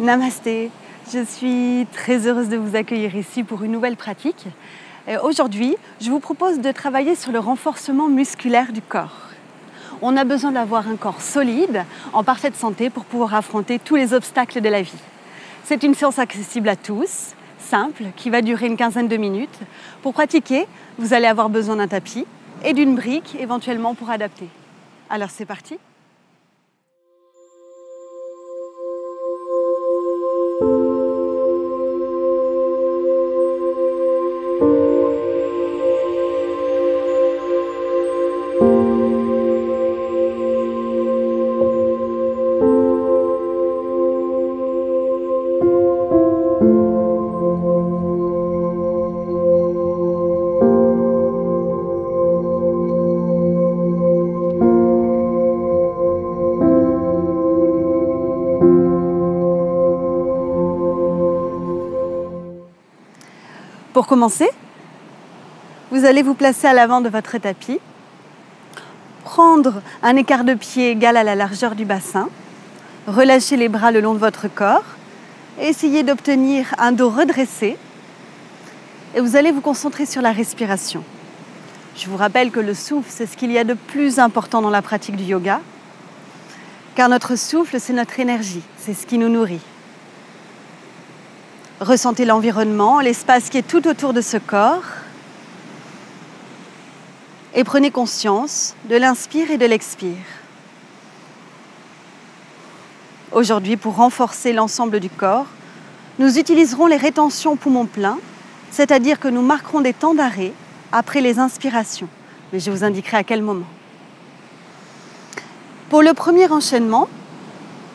Namasté, je suis très heureuse de vous accueillir ici pour une nouvelle pratique. Aujourd'hui, je vous propose de travailler sur le renforcement musculaire du corps. On a besoin d'avoir un corps solide, en parfaite santé, pour pouvoir affronter tous les obstacles de la vie. C'est une séance accessible à tous, simple, qui va durer une quinzaine de minutes. Pour pratiquer, vous allez avoir besoin d'un tapis et d'une brique, éventuellement pour adapter. Alors c'est parti! Pour commencer, vous allez vous placer à l'avant de votre tapis, prendre un écart de pied égal à la largeur du bassin, relâchez les bras le long de votre corps, et essayez d'obtenir un dos redressé, et vous allez vous concentrer sur la respiration. Je vous rappelle que le souffle, c'est ce qu'il y a de plus important dans la pratique du yoga, car notre souffle, c'est notre énergie, c'est ce qui nous nourrit. Ressentez l'environnement, l'espace qui est tout autour de ce corps. Et prenez conscience de l'inspire et de l'expire. Aujourd'hui, pour renforcer l'ensemble du corps, nous utiliserons les rétentions poumons pleins, c'est-à-dire que nous marquerons des temps d'arrêt après les inspirations. Mais je vous indiquerai à quel moment. Pour le premier enchaînement,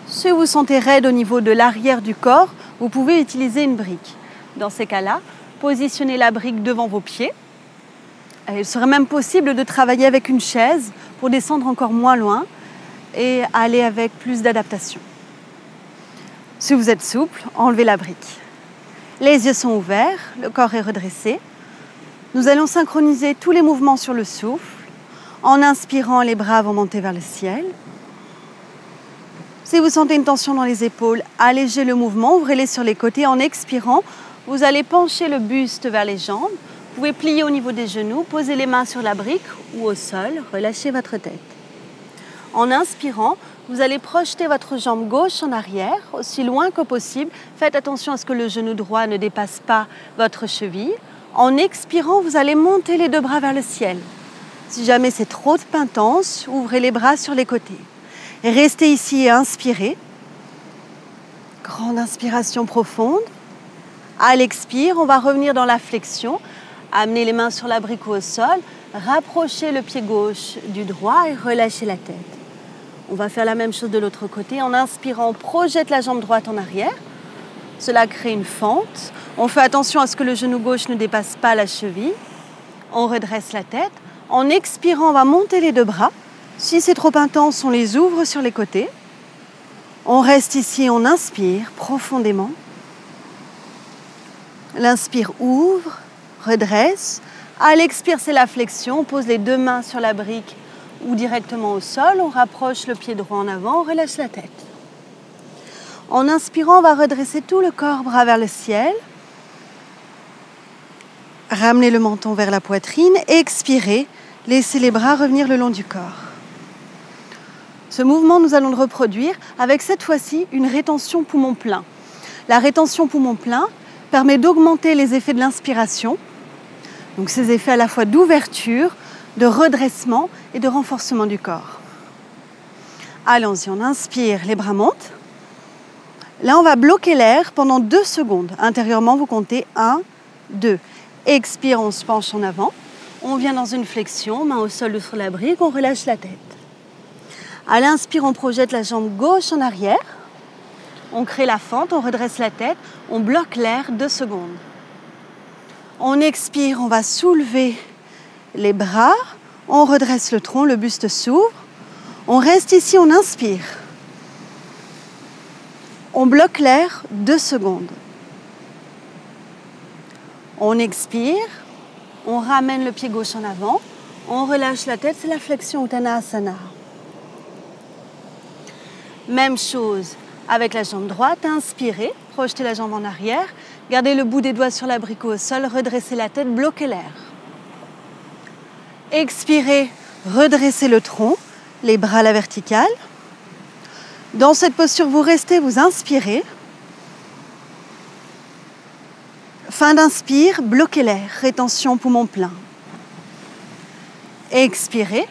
si vous sentez raide au niveau de l'arrière du corps, vous pouvez utiliser une brique. Dans ces cas-là, positionnez la brique devant vos pieds. Il serait même possible de travailler avec une chaise pour descendre encore moins loin et aller avec plus d'adaptation. Si vous êtes souple, enlevez la brique. Les yeux sont ouverts, le corps est redressé. Nous allons synchroniser tous les mouvements sur le souffle. En inspirant, les bras vont monter vers le ciel. Si vous sentez une tension dans les épaules, allégez le mouvement, ouvrez-les sur les côtés. En expirant, vous allez pencher le buste vers les jambes. Vous pouvez plier au niveau des genoux, poser les mains sur la brique ou au sol, relâchez votre tête. En inspirant, vous allez projeter votre jambe gauche en arrière, aussi loin que possible. Faites attention à ce que le genou droit ne dépasse pas votre cheville. En expirant, vous allez monter les deux bras vers le ciel. Si jamais c'est trop intense, ouvrez les bras sur les côtés. Restez ici et inspirez. Grande inspiration profonde. À l'expire, on va revenir dans la flexion. Amenez les mains sur la brique ou au sol. Rapprochez le pied gauche du droit et relâchez la tête. On va faire la même chose de l'autre côté. En inspirant, on projette la jambe droite en arrière. Cela crée une fente. On fait attention à ce que le genou gauche ne dépasse pas la cheville. On redresse la tête. En expirant, on va monter les deux bras. Si c'est trop intense, on les ouvre sur les côtés. On reste ici, on inspire profondément. L'inspire ouvre, redresse. À l'expire, c'est la flexion. On pose les deux mains sur la brique ou directement au sol. On rapproche le pied droit en avant, on relâche la tête. En inspirant, on va redresser tout le corps, bras vers le ciel. Ramenez le menton vers la poitrine. Expirez, laissez les bras revenir le long du corps. Ce mouvement, nous allons le reproduire avec cette fois-ci une rétention poumon plein. La rétention poumon plein permet d'augmenter les effets de l'inspiration, donc ces effets à la fois d'ouverture, de redressement et de renforcement du corps. Allons-y, on inspire, les bras montent. Là, on va bloquer l'air pendant 2 secondes. Intérieurement, vous comptez 1, 2. Expire, on se penche en avant. On vient dans une flexion, main au sol ou sur la brique, on relâche la tête. À l'inspire, on projette la jambe gauche en arrière. On crée la fente, on redresse la tête, on bloque l'air 2 secondes. On expire, on va soulever les bras, on redresse le tronc, le buste s'ouvre. On reste ici, on inspire. On bloque l'air 2 secondes. On expire, on ramène le pied gauche en avant, on relâche la tête, c'est la flexion Uttanasana. Même chose, Avec la jambe droite, inspirez, projetez la jambe en arrière, gardez le bout des doigts sur l'abricot au sol, redressez la tête, bloquez l'air. Expirez, redressez le tronc, les bras à la verticale. Dans cette posture, vous restez, vous inspirez. Fin d'inspire, bloquez l'air, rétention poumon plein. Expirez,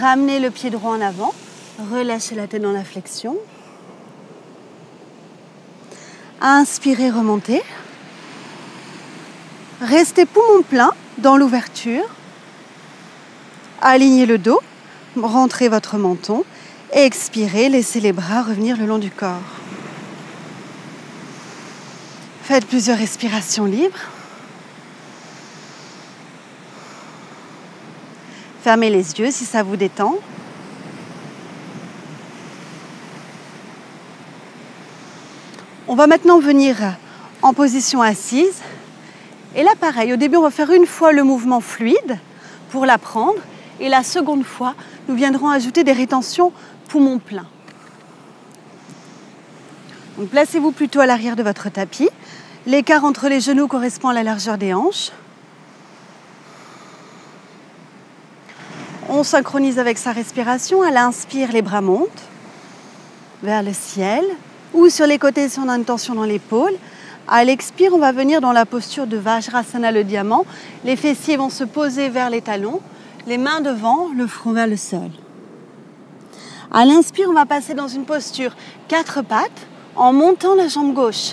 ramenez le pied droit en avant, relâchez la tête dans la flexion. Inspirez, remontez. Restez poumon plein dans l'ouverture. Alignez le dos, rentrez votre menton. Expirez, laissez les bras revenir le long du corps. Faites plusieurs respirations libres. Fermez les yeux si ça vous détend. On va maintenant venir en position assise. Et là, pareil, au début, on va faire une fois le mouvement fluide pour l'apprendre. Et la seconde fois, nous viendrons ajouter des rétentions poumons pleins. Donc, placez-vous plutôt à l'arrière de votre tapis. L'écart entre les genoux correspond à la largeur des hanches. On synchronise avec sa respiration. À l'inspire, les bras montent vers le ciel. Ou sur les côtés si on a une tension dans l'épaule. À l'expire, on va venir dans la posture de Vajrasana, le diamant. Les fessiers vont se poser vers les talons, les mains devant, le front vers le sol. À l'inspire, on va passer dans une posture quatre pattes en montant la jambe gauche.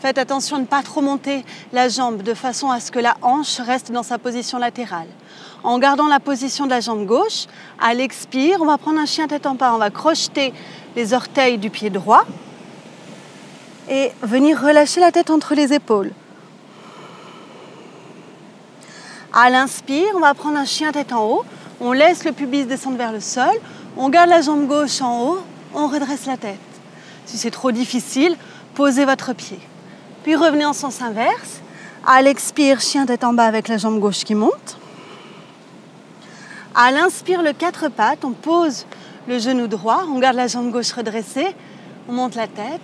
Faites attention à ne pas trop monter la jambe de façon à ce que la hanche reste dans sa position latérale. En gardant la position de la jambe gauche, à l'expire, on va prendre un chien tête en bas. On va crocheter les orteils du pied droit et venir relâcher la tête entre les épaules. À l'inspire, on va prendre un chien tête en haut. On laisse le pubis descendre vers le sol. On garde la jambe gauche en haut. On redresse la tête. Si c'est trop difficile, posez votre pied. Puis revenez en sens inverse. À l'expire, chien tête en bas avec la jambe gauche qui monte. À l'inspire, le quatre pattes, on pose le genou droit, on garde la jambe gauche redressée, on monte la tête.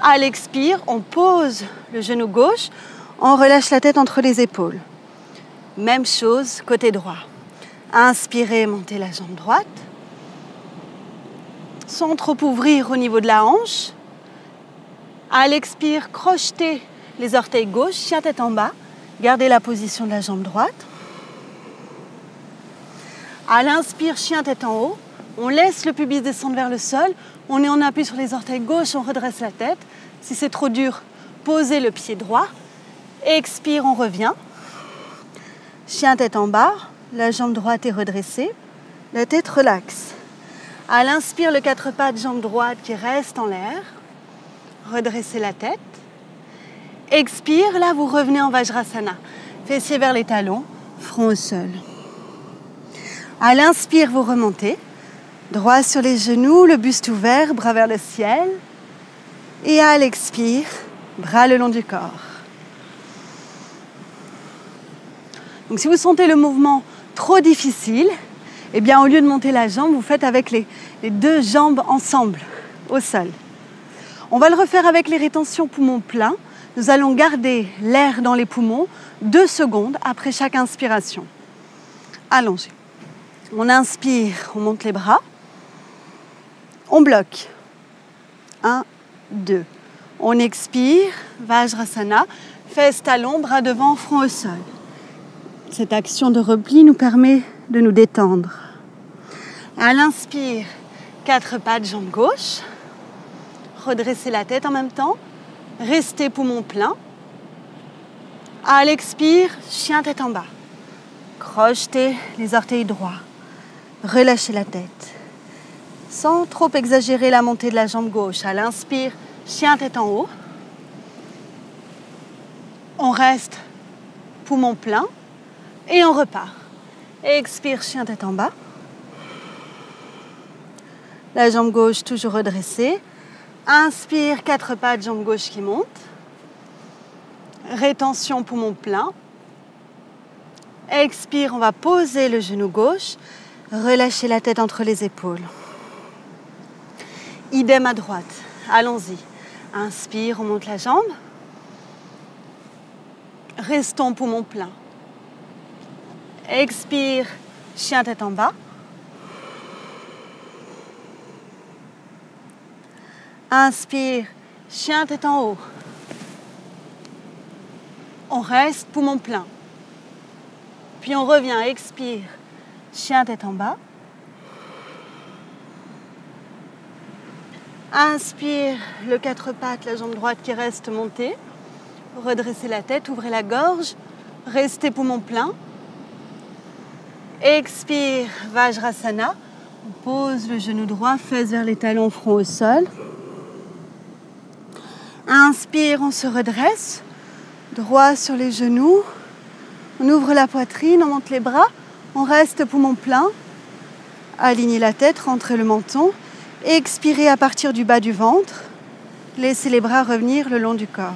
À l'expire, on pose le genou gauche, on relâche la tête entre les épaules. Même chose, côté droit. Inspirez, montez la jambe droite. Sans trop ouvrir au niveau de la hanche. À l'expire, crochetez les orteils gauche, chien tête en bas. Gardez la position de la jambe droite. À l'inspire, chien tête en haut, on laisse le pubis descendre vers le sol, on est en appui sur les orteils gauche, on redresse la tête. Si c'est trop dur, posez le pied droit. Expire, on revient. Chien tête en bas, la jambe droite est redressée, la tête relaxe. À l'inspire, le quatre pattes, jambe droite qui reste en l'air. Redressez la tête. Expire, là vous revenez en Vajrasana. Fessiers vers les talons, front au sol. À l'inspire, vous remontez, droit sur les genoux, le buste ouvert, bras vers le ciel. Et à l'expire, bras le long du corps. Donc si vous sentez le mouvement trop difficile, eh bien au lieu de monter la jambe, vous faites avec les deux jambes ensemble, au sol. On va le refaire avec les rétentions poumons pleins. Nous allons garder l'air dans les poumons 2 secondes après chaque inspiration. Allongez. On inspire, on monte les bras, on bloque. 1, 2. On expire, Vajrasana, fesses, talons, bras devant, front au sol. Cette action de repli nous permet de nous détendre. À l'inspire, 4 pattes, jambe gauche. Redressez la tête en même temps. Restez poumon plein. À l'expire, chien tête en bas. Crochetez les orteils droits. Relâchez la tête. Sans trop exagérer la montée de la jambe gauche. À l'inspire, chien tête en haut. On reste poumon plein et on repart. Expire, chien tête en bas. La jambe gauche toujours redressée. Inspire, 4 pattes, jambe gauche qui monte. Rétention poumon plein. Expire, on va poser le genou gauche. Relâchez la tête entre les épaules. Idem à droite. Allons-y. Inspire, on monte la jambe. Restons poumon plein. Expire, chien tête en bas. Inspire, chien tête en haut. On reste poumon plein. Puis on revient, expire, chien tête en bas. Inspire, le quatre pattes, la jambe droite qui reste montée. Redressez la tête, ouvrez la gorge, restez poumon plein. Expire, Vajrasana. On pose le genou droit, fesses vers les talons, front au sol. Inspire, on se redresse, droit sur les genoux. On ouvre la poitrine, on monte les bras, on reste poumon plein. Alignez la tête, rentrez le menton. Expirez à partir du bas du ventre. Laissez les bras revenir le long du corps.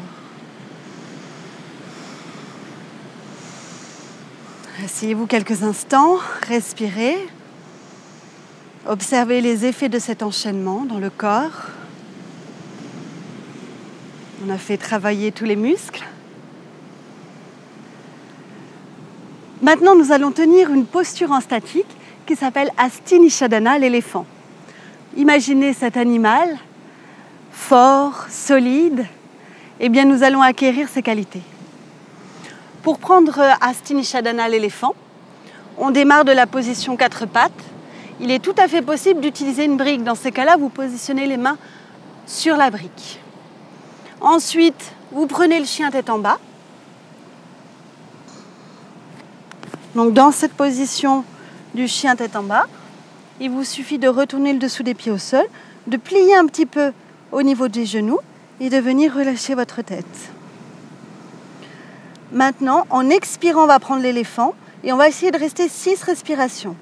Asseyez-vous quelques instants, respirez. Observez les effets de cet enchaînement dans le corps. On a fait travailler tous les muscles. Maintenant, nous allons tenir une posture en statique qui s'appelle Hastinishadana, l'éléphant. Imaginez cet animal fort, solide. Eh bien, nous allons acquérir ses qualités. Pour prendre Hastinishadana, l'éléphant, on démarre de la position quatre pattes. Il est tout à fait possible d'utiliser une brique. Dans ces cas-là, vous positionnez les mains sur la brique. Ensuite, vous prenez le chien tête en bas. Donc, dans cette position du chien tête en bas, il vous suffit de retourner le dessous des pieds au sol, de plier un petit peu au niveau des genoux et de venir relâcher votre tête. Maintenant, en expirant, on va prendre l'éléphant et on va essayer de rester 6 respirations.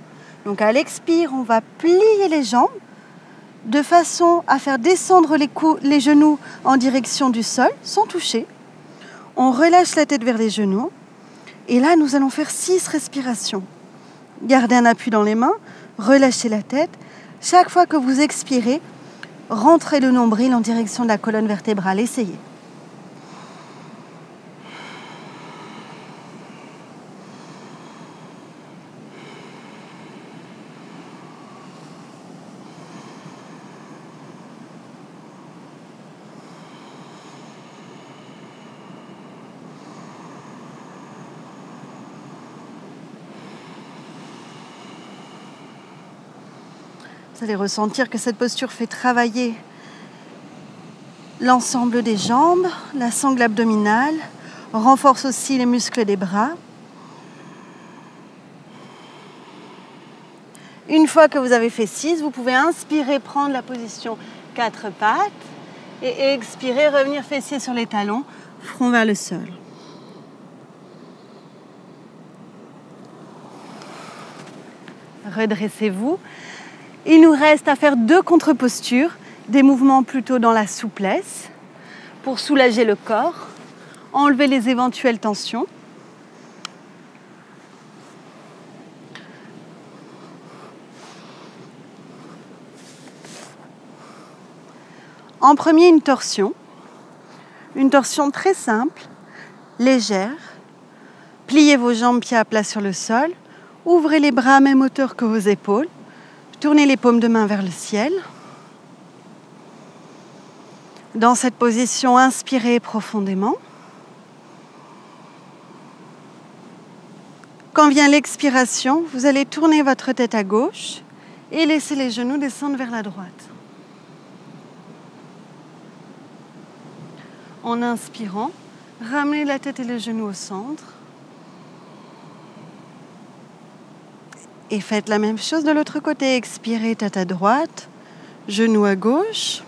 Donc à l'expire, on va plier les jambes de façon à faire descendre les genoux en direction du sol sans toucher. On relâche la tête vers les genoux et là, nous allons faire 6 respirations. Gardez un appui dans les mains. Relâchez la tête. Chaque fois que vous expirez, rentrez le nombril en direction de la colonne vertébrale. Essayez. Vous allez ressentir que cette posture fait travailler l'ensemble des jambes, la sangle abdominale, renforce aussi les muscles des bras. Une fois que vous avez fait 6, vous pouvez inspirer, prendre la position 4 pattes et expirer, revenir fessier sur les talons, front vers le sol. Redressez-vous. Il nous reste à faire 2 contre-postures, des mouvements plutôt dans la souplesse, pour soulager le corps, enlever les éventuelles tensions. En premier, une torsion très simple, légère. Pliez vos jambes pieds à plat sur le sol, ouvrez les bras à même hauteur que vos épaules. Tournez les paumes de main vers le ciel. Dans cette position, inspirez profondément. Quand vient l'expiration, vous allez tourner votre tête à gauche et laisser les genoux descendre vers la droite. En inspirant, ramenez la tête et les genoux au centre. Et faites la même chose de l'autre côté. Expirez, tête à droite, genou à gauche.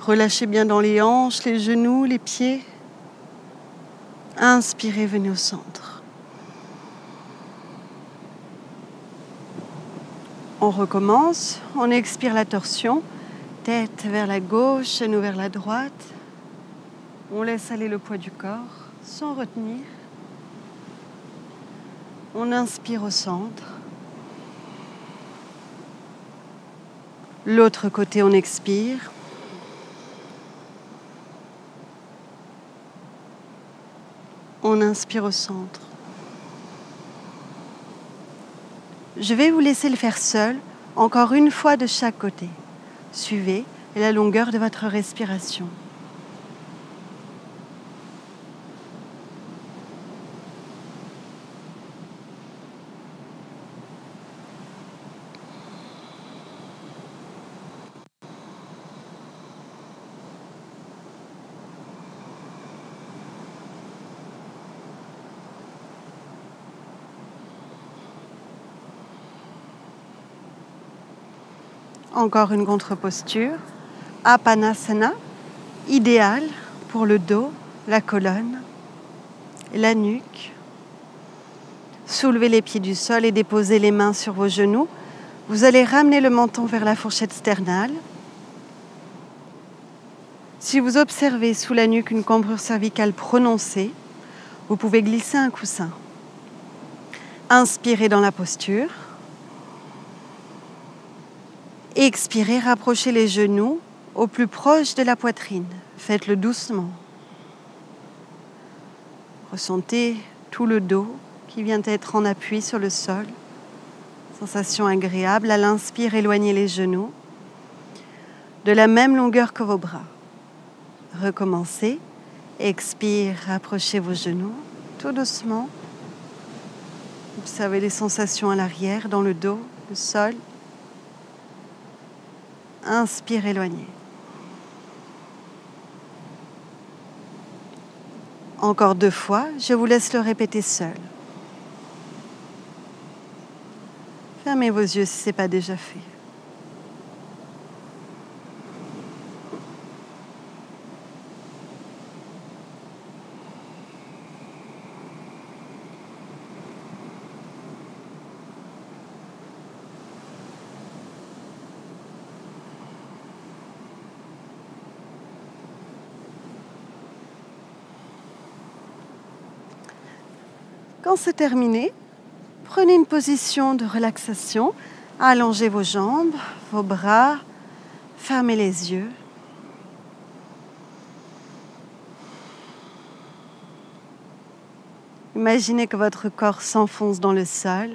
Relâchez bien dans les hanches, les genoux, les pieds. Inspirez, venez au centre. On recommence. On expire la torsion. Tête vers la gauche, genou vers la droite. On laisse aller le poids du corps sans retenir. On inspire au centre. L'autre côté, on expire. On inspire au centre. Je vais vous laisser le faire seul, encore une fois de chaque côté. Suivez la longueur de votre respiration. Encore une contre-posture, Apanasana, idéal pour le dos, la colonne, la nuque. Soulevez les pieds du sol et déposez les mains sur vos genoux. Vous allez ramener le menton vers la fourchette sternale. Si vous observez sous la nuque une cambrure cervicale prononcée, vous pouvez glisser un coussin. Inspirez dans la posture. Expirez, rapprochez les genoux au plus proche de la poitrine. Faites-le doucement. Ressentez tout le dos qui vient d'être en appui sur le sol. Sensation agréable. À l'inspire, éloignez les genoux de la même longueur que vos bras. Recommencez. Expire, rapprochez vos genoux tout doucement. Observez les sensations à l'arrière, dans le dos, le sol. Inspire, éloigné. Encore deux fois, je vous laisse le répéter seul. Fermez vos yeux si ce n'est pas déjà fait. Quand c'est terminé, prenez une position de relaxation, allongez vos jambes, vos bras, fermez les yeux. Imaginez que votre corps s'enfonce dans le sol.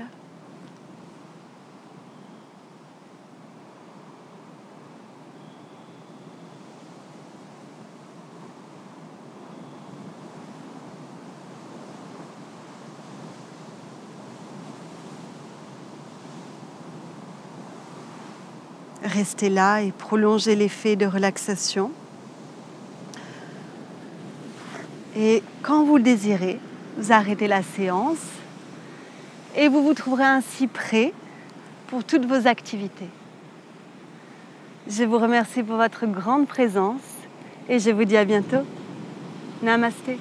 Restez là et prolongez l'effet de relaxation. Et quand vous le désirez, vous arrêtez la séance et vous vous trouverez ainsi prêt pour toutes vos activités. Je vous remercie pour votre grande présence et je vous dis à bientôt. Namasté.